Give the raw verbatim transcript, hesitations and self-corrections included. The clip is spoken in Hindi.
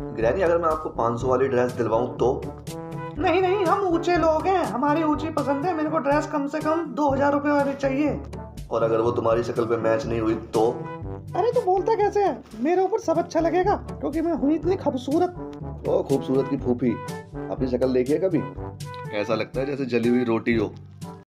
ग्रैनी अगर मैं आपको पाँच सौ वाली ड्रेस दिलवाऊं तो? नहीं नहीं, हम ऊंचे लोग हैं, हमारी ऊंची पसंद है, मेरे को ड्रेस कम से कम दो हजार रुपये वाली चाहिए। और अगर वो तुम्हारी शक्ल पे मैच नहीं हुई तो? अरे तू बोलता कैसे है, मेरे ऊपर सब अच्छा लगेगा क्योंकि मैं हूँ इतनी खूबसूरत। ओ खूबसूरत की फूफी, अपनी शक्ल देखिए कभी, ऐसा लगता है जैसे जली हुई रोटी हो।